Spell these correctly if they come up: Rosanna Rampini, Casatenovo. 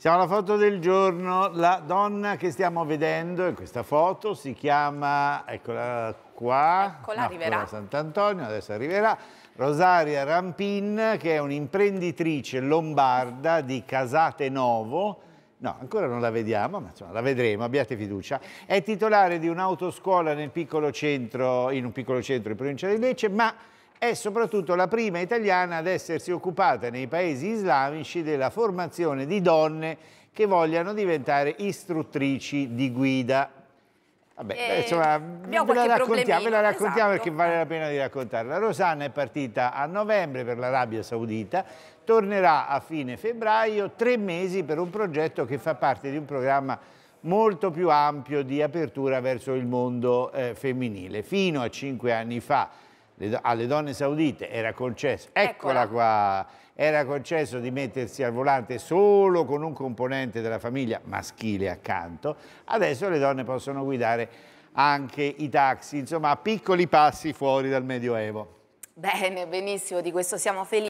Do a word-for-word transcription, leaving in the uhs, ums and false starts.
Siamo alla foto del giorno. La donna che stiamo vedendo in questa foto si chiama, eccola qua, eccola, no, arriverà. Sant'Antonio, adesso arriverà. Rosanna Rampini, che è un'imprenditrice lombarda di Casatenovo. No, ancora non la vediamo, ma insomma, la vedremo, abbiate fiducia. È titolare di un'autoscuola nel piccolo centro, in un piccolo centro in provincia di Lecce, ma è soprattutto la prima italiana ad essersi occupata nei paesi islamici della formazione di donne che vogliano diventare istruttrici di guida. Vabbè, eh, insomma, ve la raccontiamo, ve la raccontiamo esatto. Perché vale la pena di raccontarla. Rosanna è partita a novembre per l'Arabia Saudita, tornerà a fine febbraio, tre mesi per un progetto che fa parte di un programma molto più ampio di apertura verso il mondo eh, femminile. Fino a cinque anni fa alle donne saudite era concesso, eccola qua, era concesso di mettersi al volante solo con un componente della famiglia maschile accanto. Adesso le donne possono guidare anche i taxi, insomma, a piccoli passi fuori dal Medioevo. Bene, benissimo, di questo siamo felici.